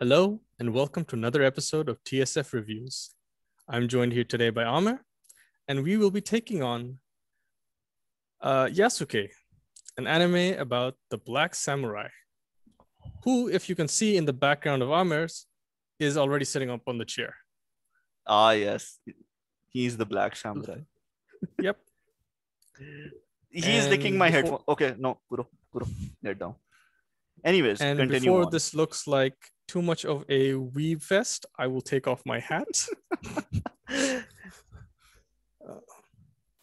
Hello, and welcome to another episode of TSF Reviews. I'm joined here today by Amir, and we will be taking on Yasuke, an anime about the Black Samurai, who, if you can see in the background of Amir's, is already sitting up on the chair. Ah, yes. He's the Black Samurai. Yep. He's licking my headphone. Okay, no, Kuro, get down. Anyways, and continue before on. This looks like too much of a weeb fest, I will take off my hat.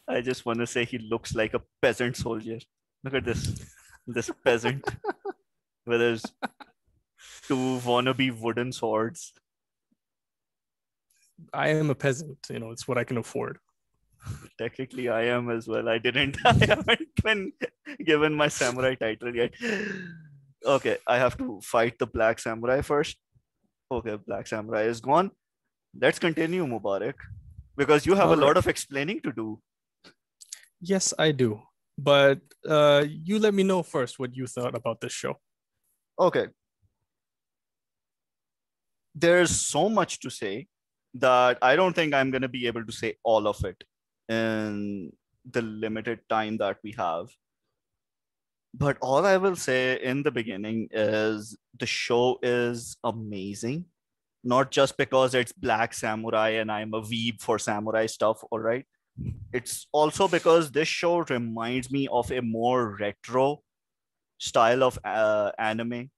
I just want to say he looks like a peasant soldier. Look at this peasant with his two wannabe wooden swords. I am a peasant, it's what I can afford. Technically, I am as well. I haven't been given my samurai title yet. Okay, I have to fight the Black Samurai first. Okay, Black Samurai is gone. Let's continue, Mubarak, because you have a lot of explaining to do. Yes, I do. But you let me know first what you thought about this show. Okay. There's so much to say that I don't think I'm going to be able to say all of it in the limited time that we have. But all I will say in the beginning is the show is amazing. Not just because it's Black Samurai and I'm a weeb for samurai stuff, all right? It's also because this show reminds me of a more retro style of anime.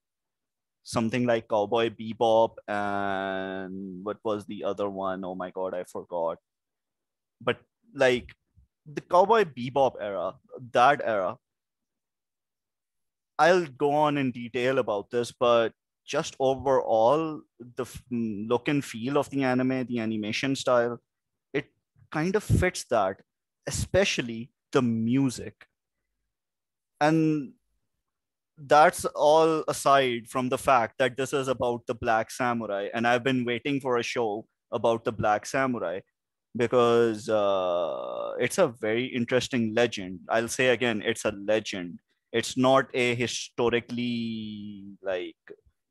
Something like Cowboy Bebop and what was the other one? Oh my God, I forgot. But like the Cowboy Bebop era, that era, I'll go on in detail about this, but just overall, the look and feel of the anime, the animation style, it kind of fits that, especially the music. And that's all aside from the fact that this is about the Black Samurai, and I've been waiting for a show about the Black Samurai because it's a very interesting legend. I'll say again, it's a legend. It's not a historically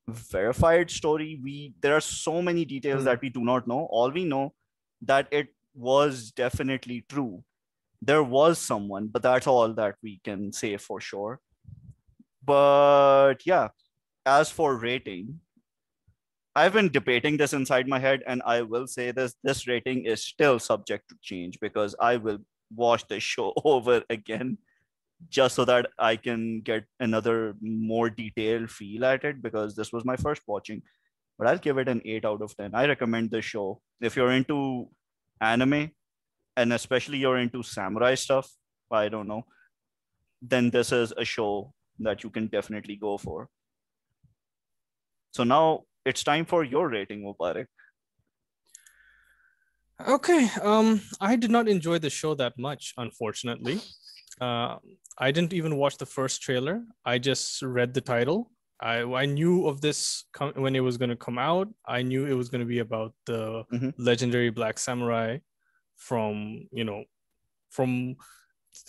verified story. There are so many details that we do not know. All we know that it was definitely true. There was someone, but that's all that we can say for sure. But yeah, as for rating, I've been debating this inside my head, and I will say this rating is still subject to change because I will watch the show over again, just so that I can get another more detailed feel at it, because this was my first watching. But I'll give it an 8 out of 10. I recommend this show. If you're into anime, and especially you're into samurai stuff, I don't know, then this is a show that you can definitely go for. So now it's time for your rating, Mubarak. Okay. I did not enjoy the show that much, unfortunately. I didn't even watch the first trailer. I just read the title. I knew of this when it was going to come out. I knew it was going to be about the legendary Black Samurai from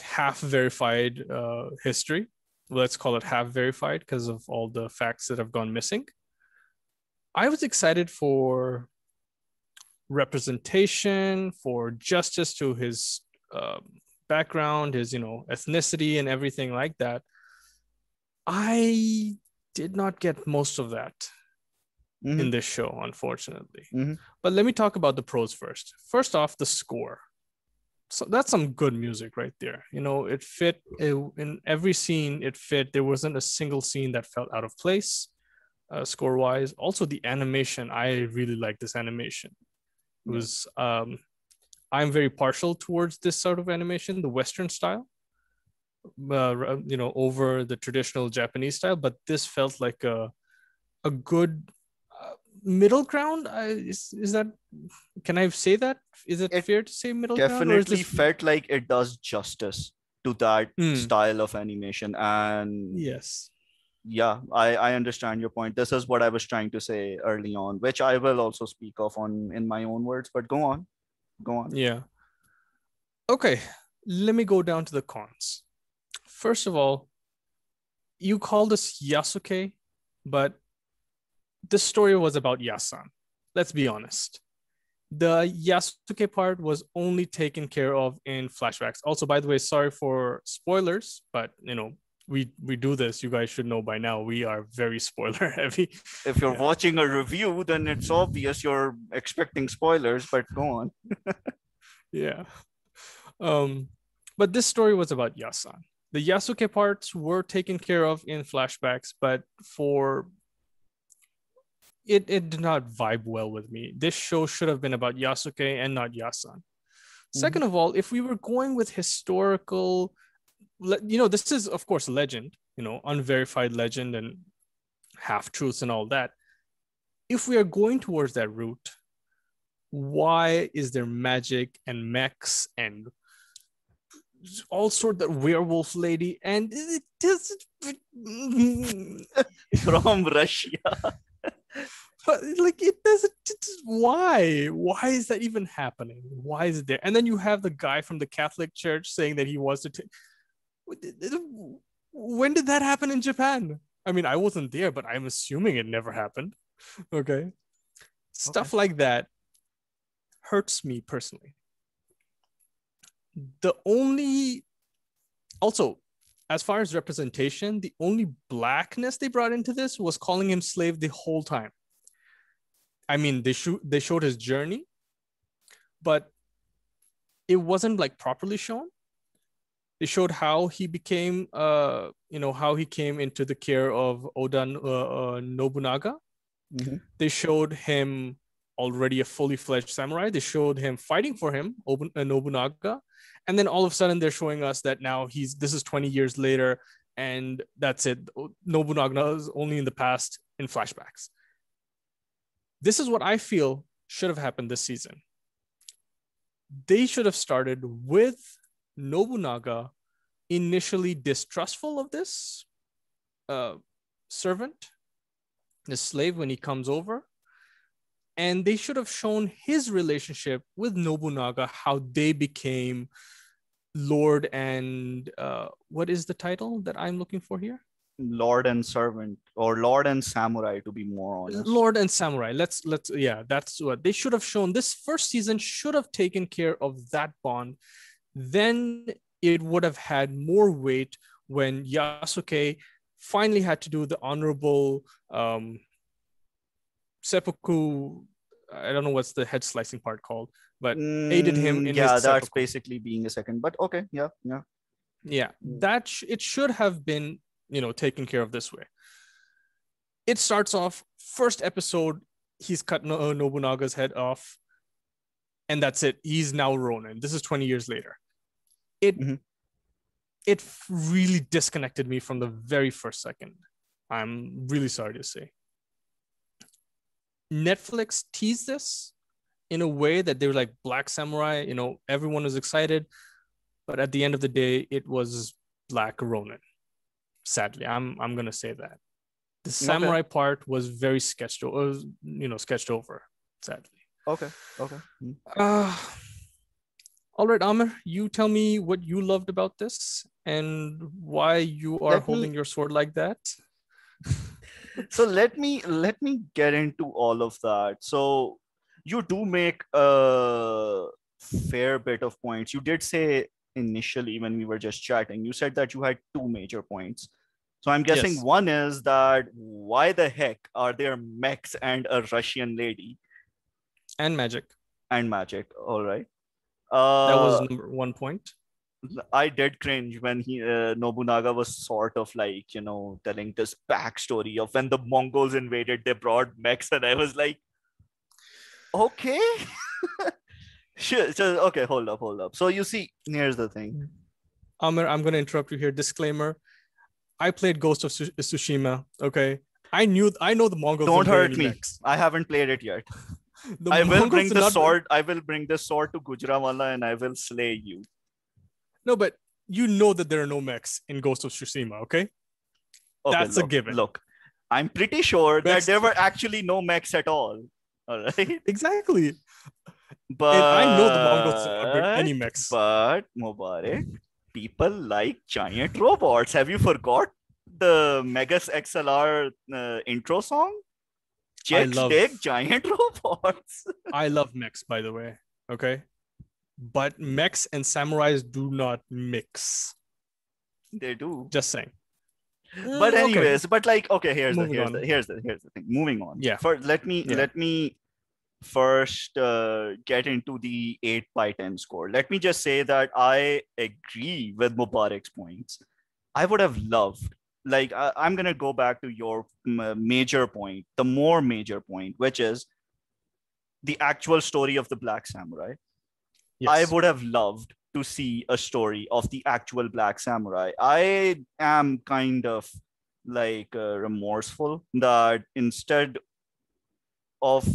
half verified history. Let's call it half verified because of all the facts that have gone missing. I was excited for representation, for justice to his background, his ethnicity and everything like that. I did not get most of that in this show, unfortunately. But let me talk about the pros first. First off, the score. So that's some good music right there. It fit in every scene. It fit. There wasn't a single scene that felt out of place, score wise. Also the animation. I really like this animation. It was I'm very partial towards this sort of animation, the Western style, over the traditional Japanese style. But this felt like a good middle ground. Is that? Can I say that? Is it fair to say middle ground? Definitely felt like it does justice to that style of animation. And yes, yeah, I understand your point. This is what I was trying to say early on, which I will also speak of in my own words. But go on. Yeah. Okay. Let me go down to the cons. First of all, you call this Yasuke, but this story was about Yasan. Let's be honest. The Yasuke part was only taken care of in flashbacks. Also, by the way, sorry for spoilers, but you know, we do this. You guys should know by now. We are very spoiler heavy. If you're watching a review, then it's obvious you're expecting spoilers, but go on. Yeah. But this story was about Yasan. The Yasuke parts were taken care of in flashbacks, but for it did not vibe well with me. This show should have been about Yasuke and not Yasan. Mm-hmm. Second of all, if we were going with historical, you know, this is of course legend, you know, unverified legend and half-truths and all that. If we are going towards that route, why is there magic and mechs and all sort of werewolf lady and it doesn't from Russia? But like it doesn't. Why is that even happening? Why is it there? And then you have the guy from the Catholic Church saying that he wants to take. When did that happen in Japan? I mean, I wasn't there, but I'm assuming it never happened. Okay, stuff like that hurts me personally. Also, as far as representation, the only blackness they brought into this was calling him slave the whole time. I mean, they showed his journey, but it wasn't like properly shown. They showed how he became, you know, how he came into the care of Oda Nobunaga. Mm-hmm. They showed him already a fully fledged samurai. They showed him fighting for him, Nobunaga. And then all of a sudden they're showing us that now this is 20 years later and that's it. Nobunaga is only in the past in flashbacks. This is what I feel should have happened this season. They should have started with Nobunaga initially distrustful of this servant, this slave when he comes over. And they should have shown his relationship with Nobunaga, how they became Lord and what is the title that I'm looking for here? Lord and servant, or Lord and Samurai, to be more honest. Lord and Samurai. Yeah, that's what they should have shown. This first season should have taken care of that bond. Then it would have had more weight when Yasuke finally had to do the honorable seppuku. I don't know what's the head slicing part called, but aided him in his seppuku. That's basically being a second, but okay. Yeah. That it should have been, you know, taken care of this way. It starts off first episode. He's cut Nobunaga's head off and that's it. He's now Ronin. This is 20 years later. It really disconnected me from the very first second. I'm really sorry to say. Netflix teased this in a way that they were like Black Samurai, you know, everyone was excited, but at the end of the day, it was Black Ronin. Sadly, I'm gonna say that the samurai part was very sketched over. Sadly. Okay. All right, Amir, you tell me what you loved about this and why you are holding your sword like that. So let me get into all of that. So you do make a fair bit of points. You did say initially when we were just chatting, you said that you had two major points. So I'm guessing one is that why the heck are there mechs and a Russian lady? And magic. All right. That was number 1 point. I did cringe when Nobunaga was sort of like, you know, telling this backstory of when the Mongols invaded, they brought mechs, and I was like, okay, sure, okay, hold up. So you see, here's the thing. Amir, I'm going to interrupt you here. Disclaimer: I played Ghost of Tsushima. Okay, I know the Mongols. Don't hurt me. Mechs. I haven't played it yet. I will bring the sword to Gujranwala, and I will slay you. No, but you know that there are no mechs in Ghost of Tsushima, okay? That's a given. Look, I'm pretty sure that there were actually no mechs at all. All right? Exactly. But and I know the Mongols don't build any mechs. But, Mubarak, people like giant robots. Have you forgot the Megas XLR intro song? Jet, giant robots. I love mechs, by the way. Okay. But mechs and samurais do not mix. They do. Just saying. But anyways, okay. But like, okay, here's the thing. Moving on. Yeah. First, let me first get into the 8/10 score. Let me just say that I agree with Mubarak's points. I would have loved, like, I'm going to go back to your major point, which is the actual story of the Black Samurai. Yes. I would have loved to see a story of the actual Black Samurai. I am kind of like remorseful that instead of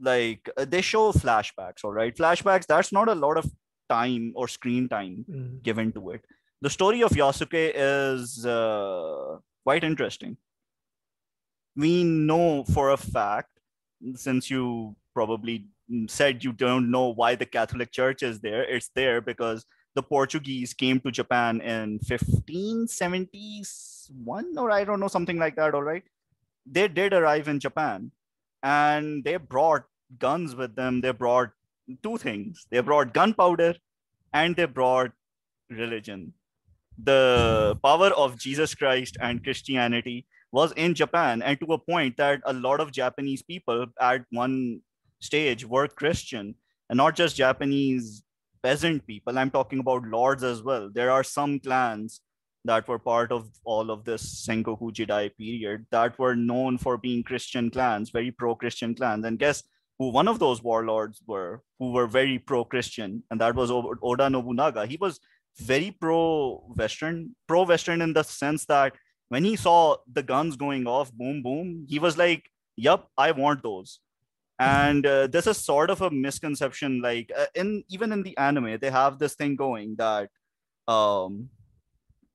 like they show flashbacks, all right? Flashbacks, that's not a lot of time or screen time given to it. The story of Yasuke is quite interesting. We know for a fact, since you probably said you don't know why the Catholic Church is there, it's there because the Portuguese came to Japan in 1571 or I don't know, something like that, all right? They did arrive in Japan and they brought guns with them. They brought two things. They brought gunpowder and they brought religion. The power of Jesus Christ and Christianity was in Japan, and to a point that a lot of Japanese people at one stage were Christian, and not just Japanese peasant people. I'm talking about lords as well. There are some clans that were part of all of this Sengoku jidai period that were known for being Christian clans, very pro-Christian clans. And guess who one of those warlords were, who were very pro-Christian, and that was Oda Nobunaga. He was very pro-Western in the sense that when he saw the guns going off, boom, boom, he was like, "Yup, I want those." And this is sort of a misconception. Like even in the anime, they have this thing going that,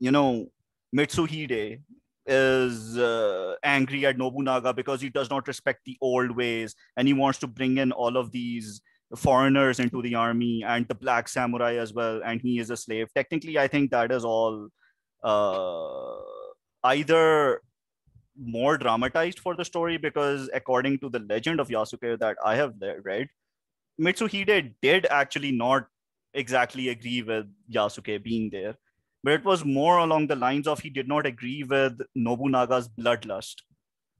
Mitsuhide is angry at Nobunaga because he does not respect the old ways, and he wants to bring in all of these foreigners into the army and the Black Samurai as well, and he is a slave. Technically, I think that is all either more dramatized for the story, because according to the legend of Yasuke that I have read, Mitsuhide did actually not exactly agree with Yasuke being there, but it was more along the lines of he did not agree with Nobunaga's bloodlust.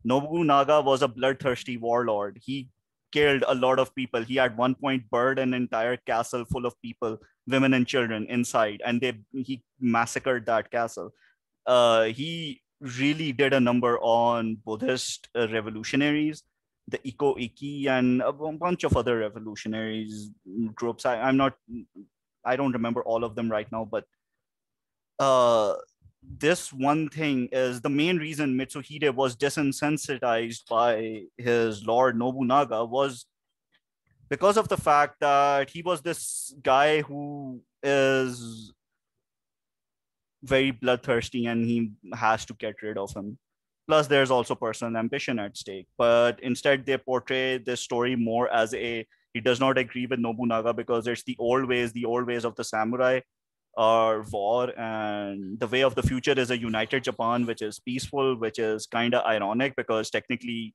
Nobunaga was a bloodthirsty warlord. He killed a lot of people. He at one point burned an entire castle full of people, women and children inside, and he massacred that castle. He really did a number on Buddhist revolutionaries, the Iko Iki, and a bunch of other revolutionaries groups. I don't remember all of them right now, but this one thing is the main reason Mitsuhide was desensitized by his lord Nobunaga was because of the fact that he was this guy who is very bloodthirsty and he has to get rid of him. Plus, there's also personal ambition at stake. But instead, they portray this story more as he does not agree with Nobunaga because it's the old ways of the samurai are war, and the way of the future is a united Japan, which is peaceful, which is kind of ironic because technically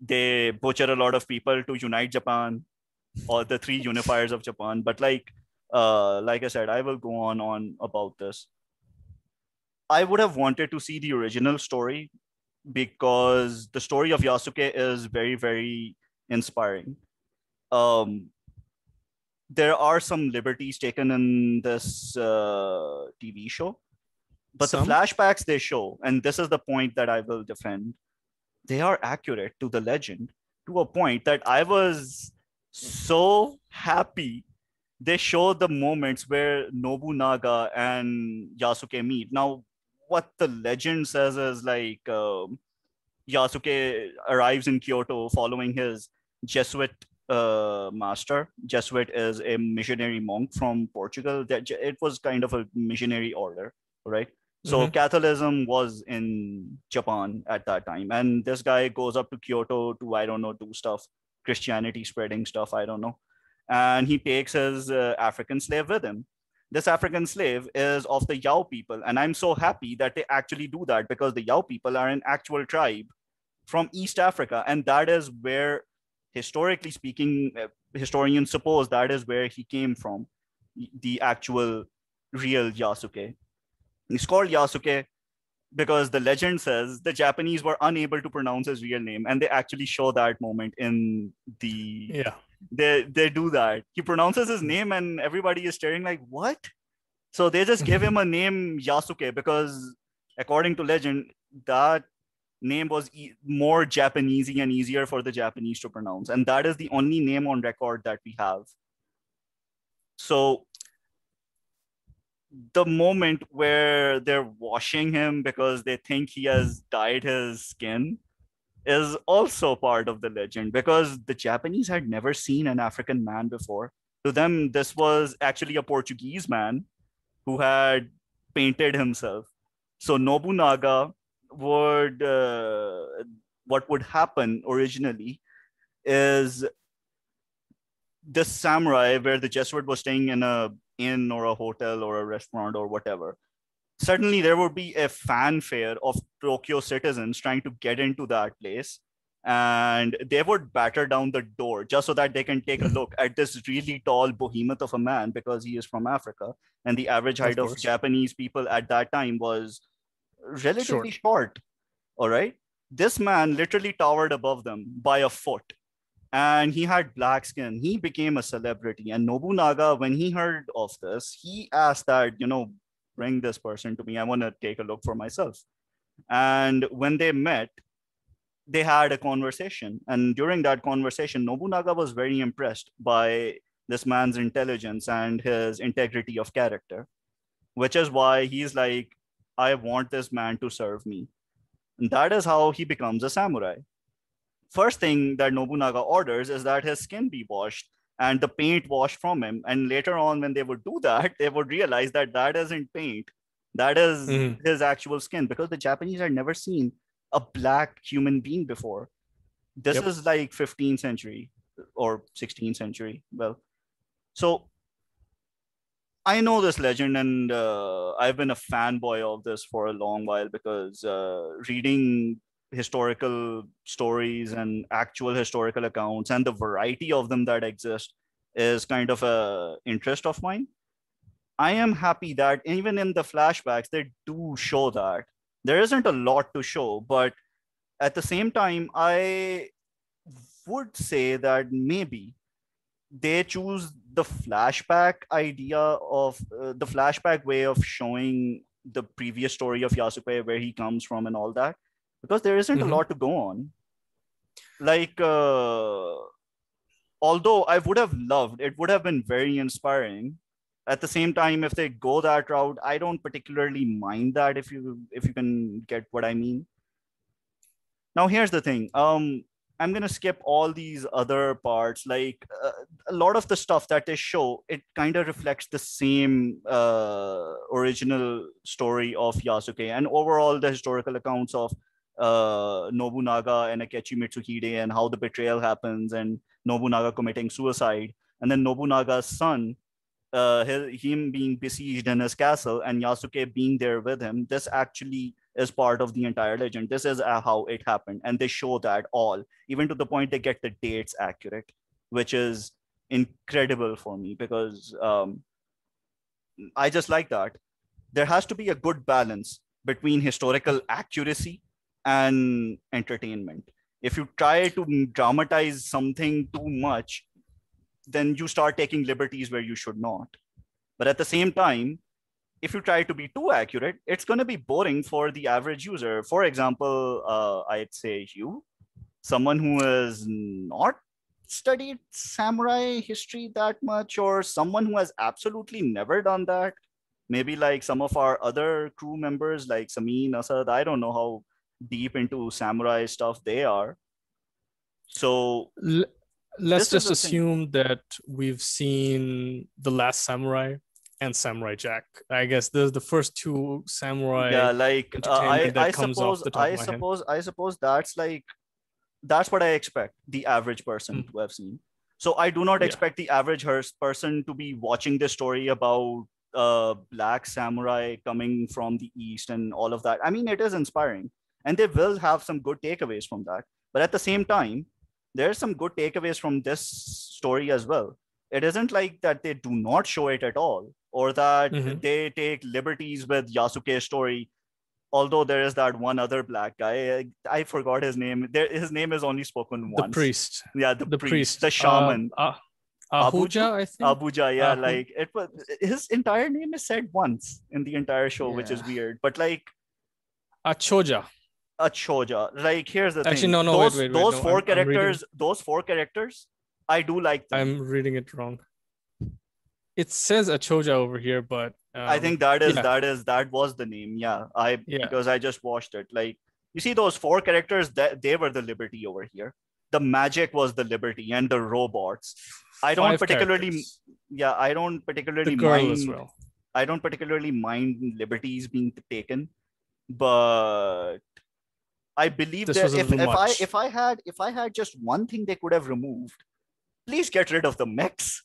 they butcher a lot of people to unite Japan or the three unifiers of Japan. But like I said, I will go on about this. I would have wanted to see the original story because the story of Yasuke is very, very inspiring. There are some liberties taken in this TV show, but the flashbacks they show, and this is the point that I will defend, they are accurate to the legend to a point that I was so happy. They show the moments where Nobunaga and Yasuke meet. Now, what the legend says is like Yasuke arrives in Kyoto following his Jesuit master. Jesuit is a missionary monk from Portugal. It was kind of a missionary order, right? So Catholicism was in Japan at that time. And this guy goes up to Kyoto to, I don't know, do stuff, Christianity spreading stuff, I don't know. And he takes his African slave with him. This African slave is of the Yao people. And I'm so happy that they actually do that because the Yao people are an actual tribe from East Africa. And that is where, historically speaking, historians suppose that is where he came from, the actual real Yasuke. He's called Yasuke because the legend says the Japanese were unable to pronounce his real name, and they actually show that moment in the... Yeah. They do that. He pronounces his name and everybody is staring like, what? So they just gave him a name, Yasuke, because according to legend, that name was more Japanesey and easier for the Japanese to pronounce. And that is the only name on record that we have. So the moment where they're washing him because they think he has dyed his skin is also part of the legend, because the Japanese had never seen an African man before. To them, this was actually a Portuguese man who had painted himself. So Nobunaga would, what would happen originally is this samurai, where the Jesuit was staying in a inn or a hotel or a restaurant or whatever, suddenly there would be a fanfare of Tokyo citizens trying to get into that place, and they would batter down the door just so that they can take a look at this really tall behemoth of a man, because he is from Africa. And the average height of Japanese people at that time was relatively short. All right. This man literally towered above them by a foot, and he had black skin. He became a celebrity. And Nobunaga, when he heard of this, he asked that, you know, bring this person to me. I want to take a look for myself. And when they met, they had a conversation, and during that conversation, Nobunaga was very impressed by this man's intelligence and his integrity of character, which is why he's like, I want this man to serve me. And that is how he becomes a samurai. First thing that Nobunaga orders is that his skin be washed and the paint washed from him. And later on, when they would do that, they would realize that that isn't paint. That is his actual skin, because the Japanese had never seen a black human being before. This is like 15th century or 16th century. Well, so I know this legend, and I've been a fanboy of this for a long while, because reading historical stories and actual historical accounts and the variety of them that exist is kind of an interest of mine. I am happy that even in the flashbacks, they do show that. There isn't a lot to show, but at the same time, I would say that maybe they choose the flashback idea of the flashback way of showing the previous story of Yasuke, where he comes from and all that, because there isn't a lot to go on. Like, although I would have loved, it would have been very inspiring. At the same time, if they go that route, I don't particularly mind that, if you can get what I mean. Now, here's the thing. I'm going to skip all these other parts. Like, a lot of the stuff that they show, it kind of reflects the same original story of Yasuke. And overall, the historical accounts of Nobunaga and Akechi Mitsuhide, and how the betrayal happens, and Nobunaga committing suicide, and then Nobunaga's son, him being besieged in his castle, and Yasuke being there with him. This actually is part of the entire legend. This is how it happened. And they show that all, even to the point they get the dates accurate, which is incredible for me, because I just like that. There has to be a good balance between historical accuracy and entertainment. If you try to dramatize something too much, then you start taking liberties where you should not. But at the same time, if you try to be too accurate, it's going to be boring for the average user. For example, I'd say you, someone who has not studied samurai history that much, or someone who has absolutely never done that, maybe like some of our other crew members, like Samin, Asad, I don't know how deep into samurai stuff they are. So... Let's just assume that we've seen The Last Samurai and Samurai Jack. I guess those are the first two samurai. Yeah, like I suppose that's like, that's what I expect the average person to have seen. So I do not expect the average person to be watching this story about black samurai coming from the East and all of that. I mean, it is inspiring. And they will have some good takeaways from that. But at the same time, there are some good takeaways from this story as well. It isn't like that they do not show it at all, or that they take liberties with Yasuke's story. Although there is that one other black guy, I forgot his name. His name is only spoken once. The priest. Yeah, the priest. The shaman. Abuja, I think. Abuja, yeah. Like it was. His entire name is said once in the entire show, which is weird. But like, Achoja. Like, here's the thing. Actually, no. Wait. Those four characters. Those four characters. I do like them. I'm reading it wrong. It says Achoja over here, but I think that was the name. Because I just watched it. Like, you see those four characters, that they were the liberty over here. The magic was the liberty, and the robots. I don't particularly mind liberties being taken, but I believe this if I had just one thing they could have removed, please get rid of the mechs.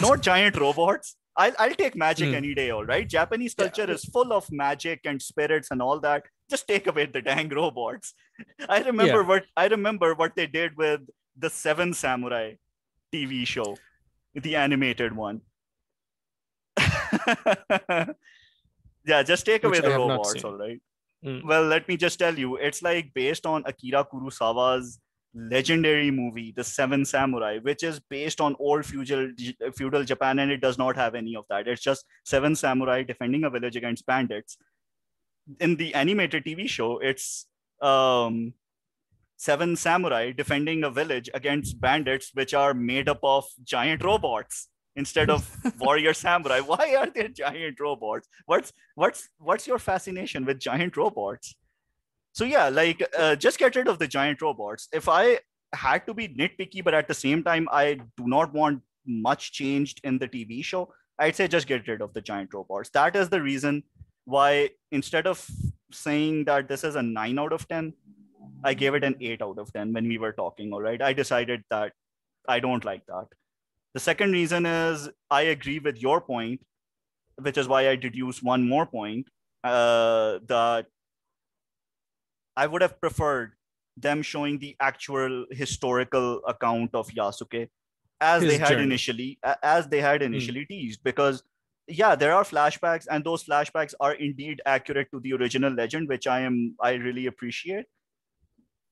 No giant robots. I'll take magic any day, all right? Japanese culture is full of magic and spirits and all that. Just take away the dang robots. I remember what they did with the Seven Samurai TV show, the animated one. Yeah, just take away the robots, all right? Well, let me just tell you, it's like based on Akira Kurosawa's legendary movie, The Seven Samurai, which is based on old feudal Japan, and it does not have any of that. It's just seven samurai defending a village against bandits. In the animated TV show, it's seven samurai defending a village against bandits, which are made up of giant robots instead of warrior samurai. Why are there giant robots? What's your fascination with giant robots? So yeah, like just get rid of the giant robots. If I had to be nitpicky, but at the same time, I do not want much changed in the TV show, I'd say just get rid of the giant robots. That is the reason why, instead of saying that this is a 9 out of 10, I gave it an 8 out of 10 when we were talking, all right? I decided that I don't like that. The second reason is I agree with your point, which is why I deduce one more point, that I would have preferred them showing the actual historical account of Yasuke as they had initially teased, because there are flashbacks, and those flashbacks are indeed accurate to the original legend, which I really appreciate.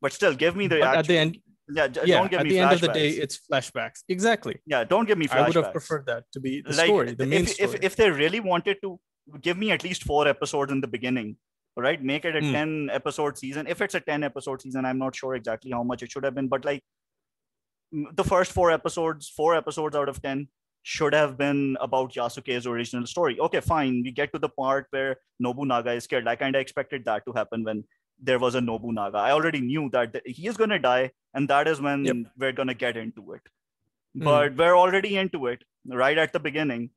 But still, give me at the end. Don't give me flashbacks. At the end of the day, it's flashbacks. Exactly. Yeah, don't give me flashbacks. I would have preferred that to be the story, the main story. If they really wanted to, give me at least 4 episodes in the beginning. Right, make it a 10-episode season. If it's a 10-episode season, I'm not sure exactly how much it should have been, but like the first 4 episodes out of 10 should have been about Yasuke's original story. Okay, fine. We get to the part where Nobunaga is killed. I kind of expected that to happen when there was a Nobunaga. I already knew that he is going to die, and that is when we're going to get into it. But we're already into it right at the beginning.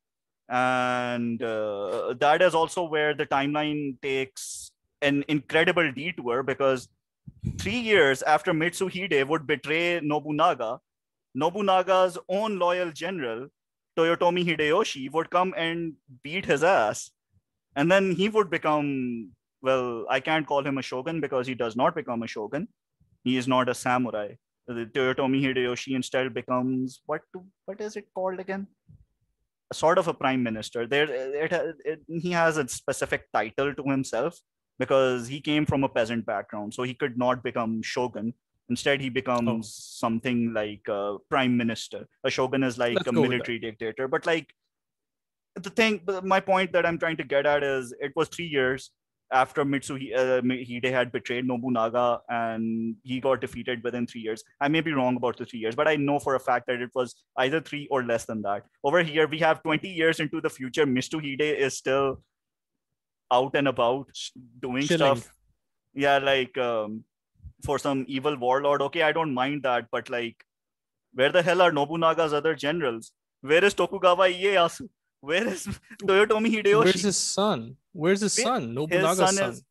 And that is also where the timeline takes an incredible detour, because 3 years after Mitsuhide would betray Nobunaga's own loyal general, Toyotomi Hideyoshi, would come and beat his ass. And then he would become, well, I can't call him a shogun because he does not become a shogun. He is not a samurai. The Toyotomi Hideyoshi instead becomes, what is it called again? Sort of a prime minister. He has a specific title to himself because he came from a peasant background, so he could not become shogun. Instead, he becomes something like a prime minister. A shogun is like a military dictator. But like my point that I'm trying to get at is, it was 3 years after Mitsuhide had betrayed Nobunaga, and he got defeated within 3 years. I may be wrong about the 3 years, but I know for a fact that it was either 3 or less than that. Over here, we have 20 years into the future. Mitsuhide is still out and about doing stuff. Yeah, like for some evil warlord. Okay, I don't mind that, but like, where the hell are Nobunaga's other generals? Where is Tokugawa Ieyasu? Where is Toyotomi Hideyoshi? Where's his son?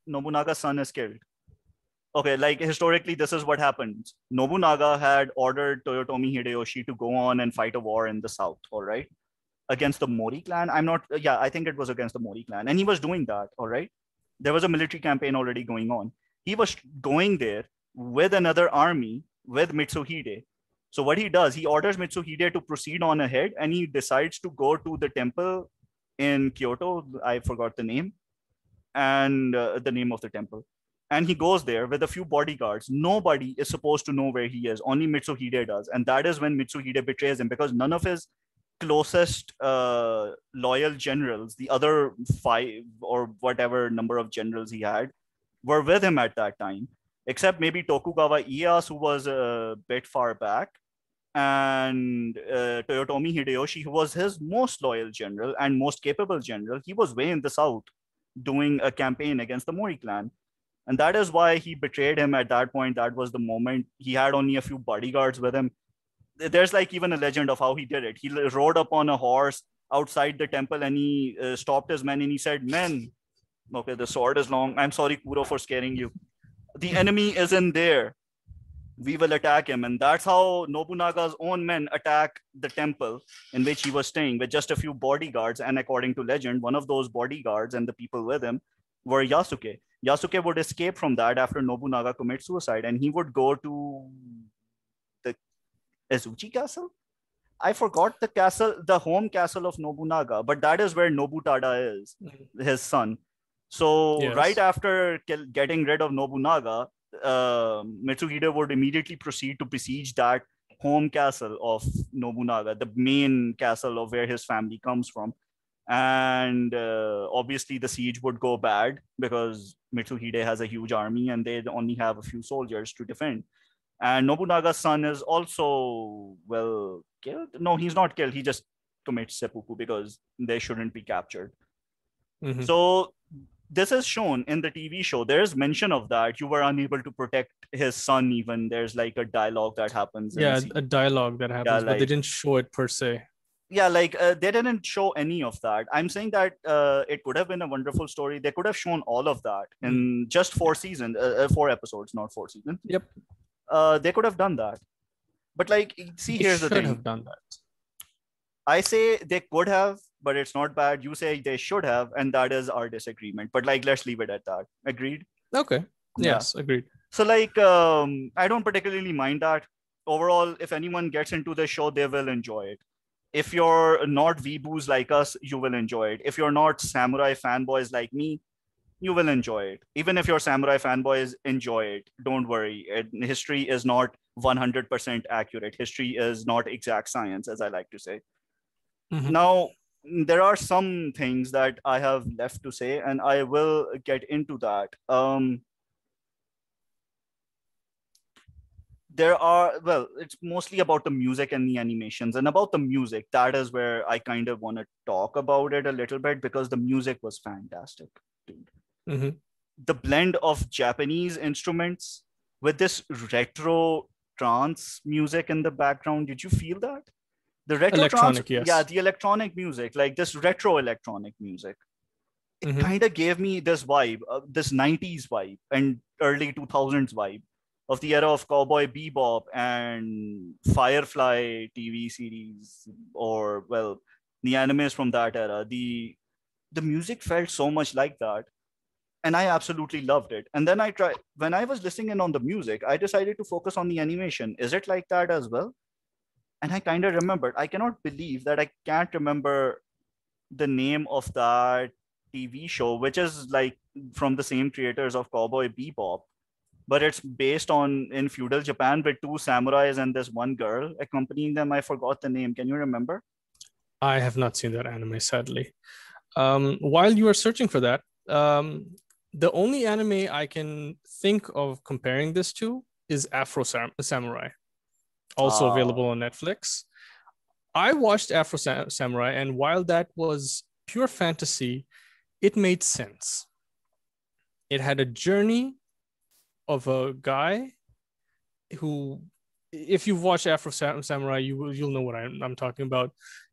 Nobunaga's son is killed. Okay, like historically, this is what happens. Nobunaga had ordered Toyotomi Hideyoshi to go on and fight a war in the south, all right? Against the Mori clan. I think it was against the Mori clan. And he was doing that, all right? There was a military campaign already going on. he was going there with another army, with Mitsuhide. So what he does, he orders Mitsuhide to proceed on ahead, and he decides to go to the temple in Kyoto. I forgot the name, and the name of the temple. And he goes there with a few bodyguards. Nobody is supposed to know where he is. Only Mitsuhide does. And that is when Mitsuhide betrays him, because none of his closest loyal generals, the other 5 or whatever number of generals he had, were with him at that time, except maybe Tokugawa Ieyasu, who was a bit far back, and Toyotomi Hideyoshi, who was his most loyal general and most capable general. He was way in the south doing a campaign against the Mori clan. And that is why he betrayed him at that point. That was the moment. He had only a few bodyguards with him. There's like even a legend of how he did it. He rode up on a horse outside the temple, and he stopped his men and he said, "Men, okay, the sword is long. I'm sorry, Kuro, for scaring you. The enemy is in there. We will attack him." And that's how Nobunaga's own men attack the temple in which he was staying with just a few bodyguards. And according to legend, one of those bodyguards and the people with him were Yasuke. Yasuke would escape from that after Nobunaga commits suicide, and he would go to the Azuchi castle. I forgot the castle, the home castle of Nobunaga, but that is where Nobutada is, his son. So yes, right after getting rid of Nobunaga, Mitsuhide would immediately proceed to besiege that home castle of Nobunaga, the main castle of where his family comes from. And obviously the siege would go bad because Mitsuhide has a huge army and they only have a few soldiers to defend. And Nobunaga's son is also, well, killed. No, he's not killed. He just commits seppuku because they shouldn't be captured. Mm-hmm. So this is shown in the TV show. There is mention of that. You were unable to protect his son even. There's like a dialogue that happens. Yeah, a dialogue that happens, yeah, but they didn't show it per se. Yeah, like they didn't show any of that. I'm saying that it could have been a wonderful story. They could have shown all of that in just 4 episodes, not 4 seasons. Yep. They could have done that. But like, see, here's the thing. They should have done that. I say they could have, but it's not bad. You say they should have, and that is our disagreement. But like, let's leave it at that. Agreed? Okay. Yes, yeah. Agreed. So like, I don't particularly mind that. Overall, if anyone gets into the show, they will enjoy it. If you're not weeboos like us, you will enjoy it. If you're not samurai fanboys like me, you will enjoy it. Even if you're samurai fanboys, enjoy it. Don't worry. History is not 100% accurate. History is not exact science, as I like to say. Mm-hmm. Now, there are some things that I have left to say, and I will get into that. There are, well, it's mostly about the music and the animations. And about the music, that is where I kind of want to talk about it a little bit, because the music was fantastic, dude. Mm-hmm. The blend of Japanese instruments with this retro trance music in the background. Did you feel that? The retro electronic, trance, yes. Yeah, the electronic music, like this retro electronic music. It mm-hmm. kind of gave me this vibe, this 90s vibe and early 2000s vibe of the era of Cowboy Bebop and Firefly TV series, or, well, the animes from that era. The music felt so much like that, and I absolutely loved it. And then when I was listening in on the music, I decided to focus on the animation. Is it like that as well? And I kind of remembered. I cannot believe that I can't remember the name of that TV show, which is like from the same creators of Cowboy Bebop. But it's based on in feudal Japan with 2 samurais and this one girl accompanying them. I forgot the name. Can you remember? I have not seen that anime, sadly. While you were searching for that, the only anime I can think of comparing this to is Afro Samurai, also available on Netflix. I watched Afro Samurai, and while that was pure fantasy, it made sense. It had a journey of a guy who, if you've watched Afro Samurai, you'll know what I'm talking about.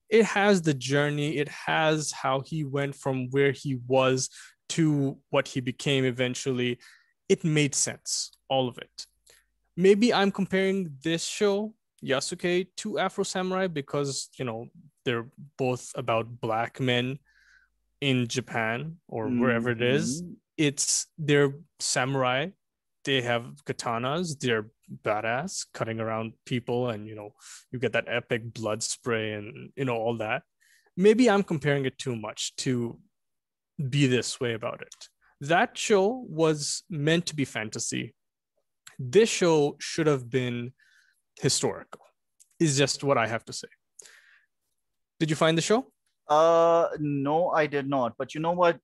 It has the journey. It has how he went from where he was to what he became eventually. It made sense, all of it. Maybe I'm comparing this show, Yasuke, to Afro Samurai because, you know, they're both about black men in Japan or wherever it is. They're samurai. they have katanas. They're badass, cutting around people, and, you know, you get that epic blood spray and, you know, all that. Maybe I'm comparing it too much to be this way about it. That show was meant to be fantasy. This show should have been historical, is just what I have to say. Did you find the show? No, I did not. But you know what?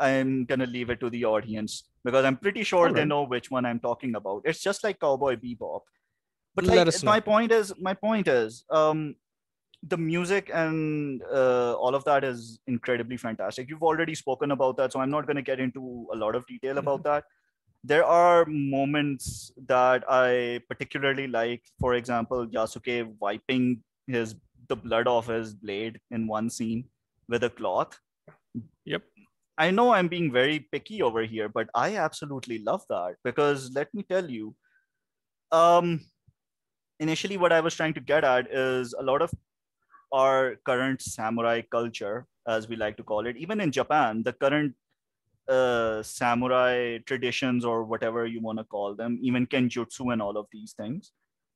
I'm going to leave it to the audience, because I'm pretty sure They know which one I'm talking about. It's just like Cowboy Bebop. But like, my point is, the music and all of that is incredibly fantastic. You've already spoken about that, so I'm not going to get into a lot of detail about that. There are moments that I particularly like. For example, Yasuke wiping the blood off his blade in one scene with a cloth. Yep. I know I'm being very picky over here, but I absolutely love that, because let me tell you, initially what I was trying to get at is a lot of our current samurai culture, as we like to call it, even in Japan, the current samurai traditions, or whatever you want to call them, even Kenjutsu and all of these things,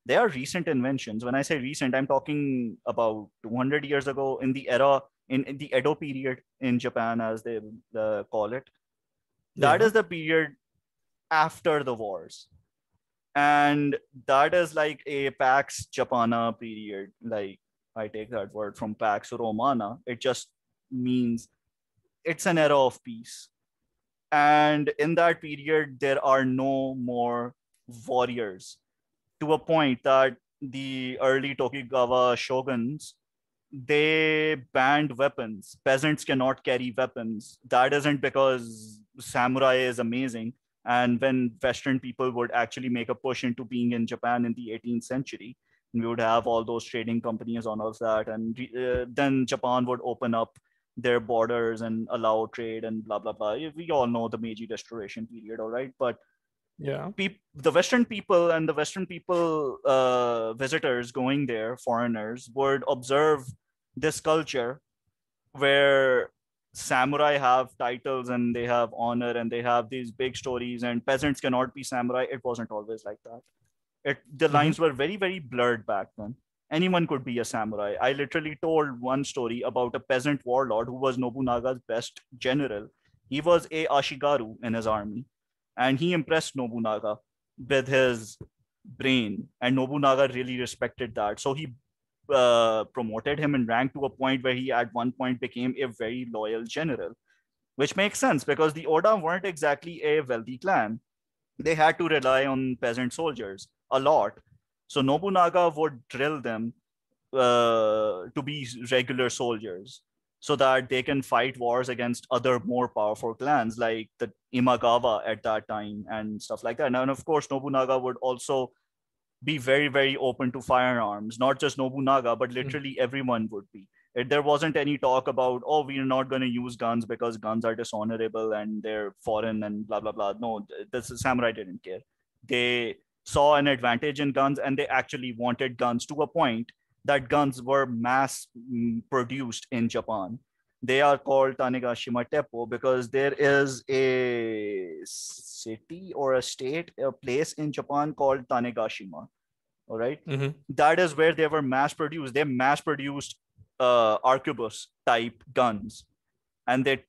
they are recent inventions. When I say recent, I'm talking about 200 years ago in the era, in the Edo period in Japan, as they call it. That is the period after the wars. And that is like a Pax Japana period. Like, I take that word from Pax Romana. It just means it's an era of peace. And in that period, there are no more warriors, to a point that the early Tokugawa shoguns, they banned weapons. Peasants cannot carry weapons. That isn't because samurai is amazing. And when Western people would actually make a push into being in Japan in the 18th century, we would have all those trading companies on all of that. And then Japan would open up their borders and allow trade and blah, blah, blah. We all know the Meiji Restoration period, all right? But yeah, the Western people visitors going there, foreigners, would observe this culture where samurai have titles and they have honor and they have these big stories, and peasants cannot be samurai. It wasn't always like that. The lines were very, very blurred back then. Anyone could be a samurai. I literally told one story about a peasant warlord who was Nobunaga's best general. He was a Ashigaru in his army. And he impressed Nobunaga with his brain. And Nobunaga really respected that. So he promoted him in rank to a point where he at one point became a very loyal general. Which makes sense, because the Oda weren't exactly a wealthy clan. They had to rely on peasant soldiers a lot. So Nobunaga would drill them to be regular soldiers, so that they can fight wars against other more powerful clans like the Imagawa at that time and stuff like that. And of course, Nobunaga would also be very, very open to firearms. Not just Nobunaga, but literally everyone would be. There wasn't any talk about, oh, we're not going to use guns because guns are dishonorable and they're foreign and blah, blah, blah. No, the samurai didn't care. They saw an advantage in guns, and they actually wanted guns, to a point that guns were mass produced in Japan. They are called Tanegashima Teppo because there is a city or a state, a place in Japan called Tanegashima. All right. That is where they were mass produced. They mass produced arquebus type guns, and they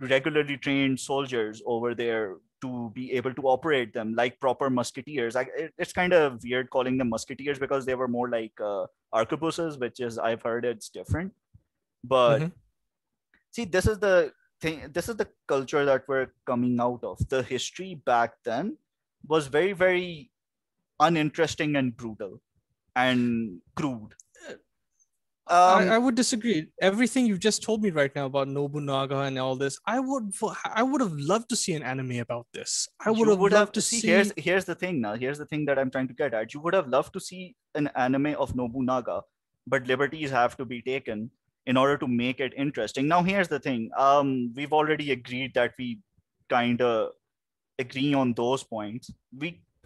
regularly trained soldiers over there to be able to operate them like proper musketeers. It's kind of weird calling them musketeers because they were more like arquebuses, which is, I've heard it's different. But see, this is the thing. This is the culture that we're coming out of. The history back then was very, very uninteresting and brutal and crude. I would disagree. Everything you've just told me right now about Nobunaga and all this, I would have loved to see an anime about this. I would have loved to see. Here's the thing now. Here's the thing that I'm trying to get at. You would have loved to see an anime of Nobunaga, but liberties have to be taken in order to make it interesting. Now, here's the thing. We've already agreed that we kind of agree on those points.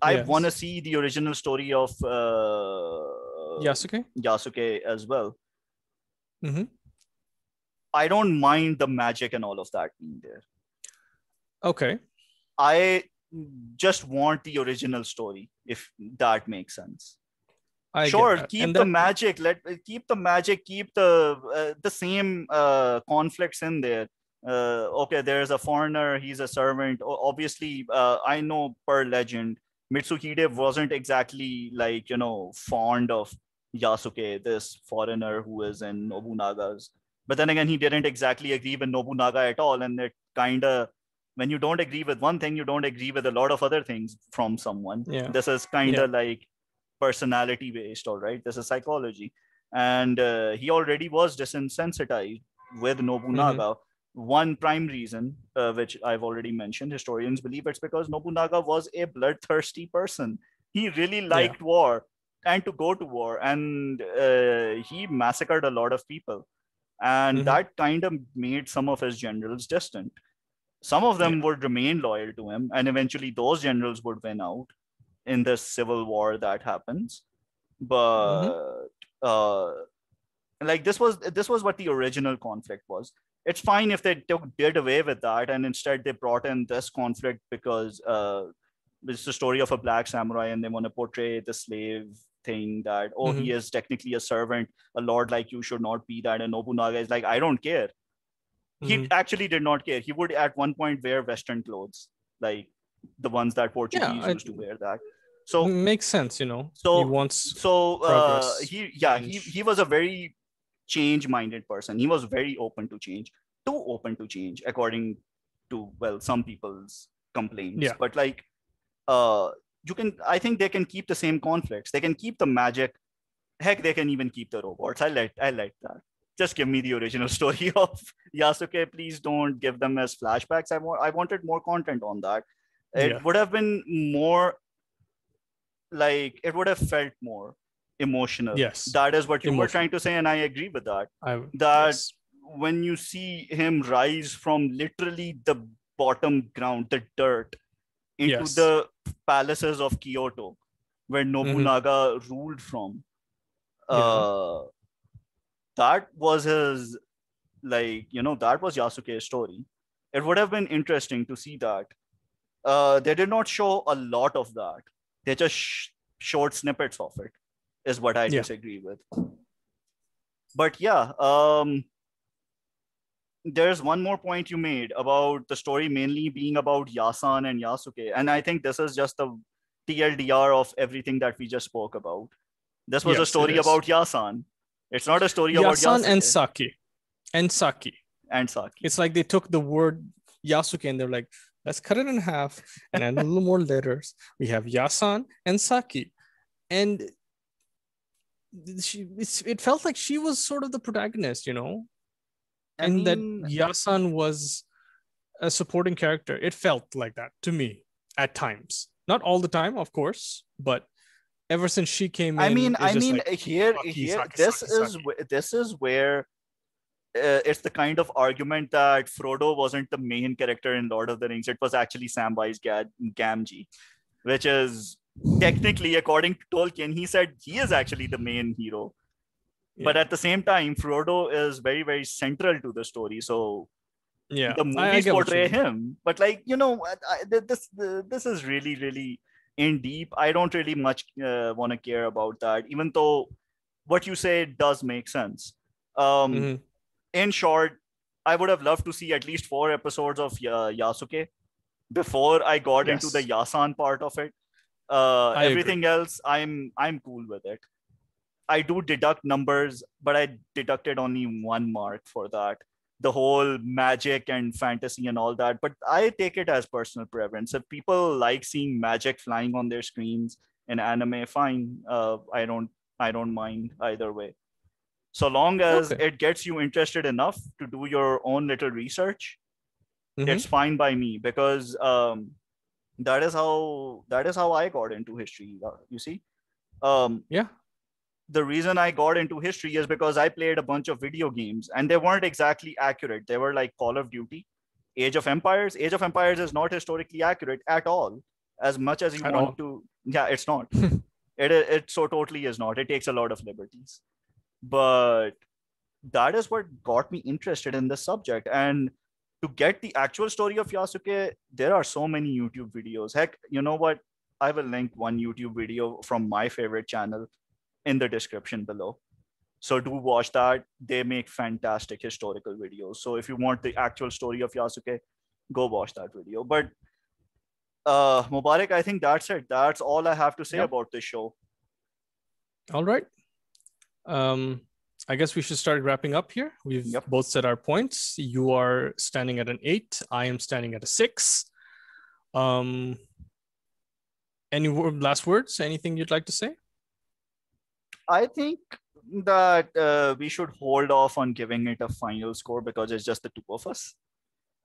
I want to see the original story of Yasuke as well. I don't mind the magic and all of that being there. Okay. I just want the original story, if that makes sense. Sure, keep the magic. Keep the same conflicts in there. Okay, there's a foreigner. He's a servant. Obviously, I know per legend, Mitsuhide wasn't exactly like, you know, fond of Yasuke, this foreigner who is in Nobunaga's. But then again, he didn't exactly agree with Nobunaga at all. And it kind of, when you don't agree with one thing, you don't agree with a lot of other things from someone. Yeah. This is kind of like personality based, all right? This is psychology. And he already was desensitized with Nobunaga. Mm-hmm. One prime reason, which I've already mentioned, historians believe it's because Nobunaga was a bloodthirsty person. He really liked war and to go to war. And he massacred a lot of people. And that kind of made some of his generals distant. Some of them would remain loyal to him, and eventually those generals would win out in the civil war that happens. But like this was what the original conflict was. It's fine if they did away with that, and instead they brought in this conflict because it's the story of a black samurai, and they want to portray the slave thing that, oh, he is technically a servant, a lord like you should not be that. And Nobunaga is like, I don't care. He actually did not care. He would at one point wear Western clothes, like the ones that Portuguese used to wear. That so makes sense, you know. So he wants progress, he was a very change-minded person. He was very open to change, too open to change, according to some people's complaints. Yeah. But like, I think they can keep the same conflicts. They can keep the magic. Heck, they can even keep the robots. I like that. Just give me the original story of Yasuke. Please don't give them as flashbacks. I wanted more content on that. It would have been more like, it would have felt more emotional. Yes. That is what you were trying to say. And I agree with that. When you see him rise from literally the bottom ground, the dirt, into the palaces of Kyoto, where Nobunaga ruled from. That was his, that was Yasuke's story. It would have been interesting to see that. They did not show a lot of that. They just showed snippets of it, is what I disagree with. But there's one more point you made about the story mainly being about Yasan and Yasuke. And I think this is just the TLDR of everything that we just spoke about. This was a story about Yasan. It's not a story about Yasan and Saki. It's like they took the word Yasuke and they're like, let's cut it in half and add a little more letters. We have Yasan and Saki. And it felt like she was sort of the protagonist, you know? And that Yasan was a supporting character. It felt like that to me at times. Not all the time, of course, but ever since she came this is where it's the kind of argument that Frodo wasn't the main character in Lord of the Rings. It was actually Samwise Gamgee, which is technically, according to Tolkien, he said he is actually the main hero. Yeah. But at the same time, Frodo is very, very central to the story. So the movies portray him. But like, you know, this is really, really in deep. I don't really much want to care about that, even though what you say does make sense. In short, I would have loved to see at least 4 episodes of Yasuke before I got into the Yasan part of it. Everything else, I'm cool with it. I do deduct numbers, but I deducted only 1 mark for that. The whole magic and fantasy and all that. But I take it as personal preference. If people like seeing magic flying on their screens in anime, fine. I don't mind either way. So long as it gets you interested enough to do your own little research, it's fine by me, because that is how I got into history. You see, the reason I got into history is because I played a bunch of video games, and they weren't exactly accurate. They were like Call of Duty, Age of Empires. Age of Empires is not historically accurate at all. As much as you want to, it's not. It so totally is not. It takes a lot of liberties. But that is what got me interested in the subject. And to get the actual story of Yasuke, there are so many YouTube videos. Heck, you know what? I will link one YouTube video from my favorite channel in the description below. So do watch that. They make fantastic historical videos. So if you want the actual story of Yasuke, go watch that video. But Mubarak, I think that's it. That's all I have to say about this show. All right. I guess we should start wrapping up here. We've both said our points. You are standing at an 8. I am standing at a 6. Any last words? Anything you'd like to say? I think that we should hold off on giving it a final score because it's just the two of us.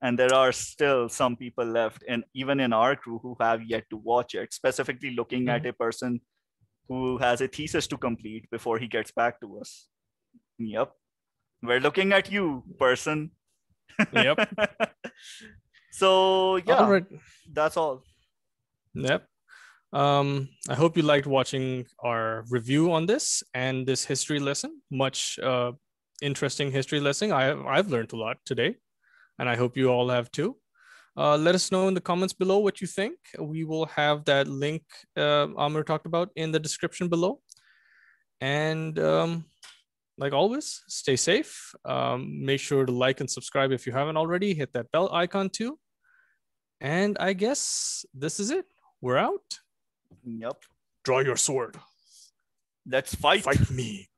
And there are still some people left, and even in our crew, who have yet to watch it, specifically looking at a person who has a thesis to complete before he gets back to us. Yep. We're looking at you, person. Yep. So, yeah, all right. That's all. Yep. I hope you liked watching our review on this and this history lesson. Much interesting history lesson. I've learned a lot today, and I hope you all have too. Let us know in the comments below what you think. We will have that link Amr talked about in the description below. And like always, stay safe. Make sure to like and subscribe if you haven't already. Hit that bell icon too. And I guess this is it. We're out. Yep. Draw your sword. Let's fight. Fight me.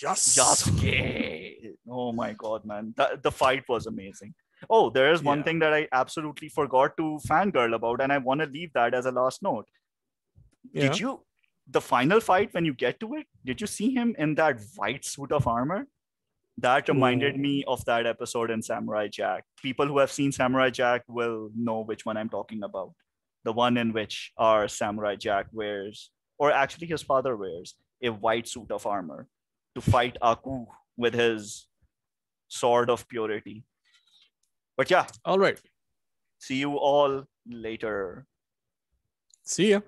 Yes. Yasuke. Oh my God, man. The fight was amazing. Oh, there is one thing that I absolutely forgot to fangirl about, and I want to leave that as a last note. Yeah. Did you, the final fight, when you get to it, did you see him in that white suit of armor? That reminded me of that episode in Samurai Jack. People who have seen Samurai Jack will know which one I'm talking about. The one in which our Samurai Jack wears, or actually his father wears, a white suit of armor to fight Aku with his sword of purity. But yeah. All right. See you all later. See ya.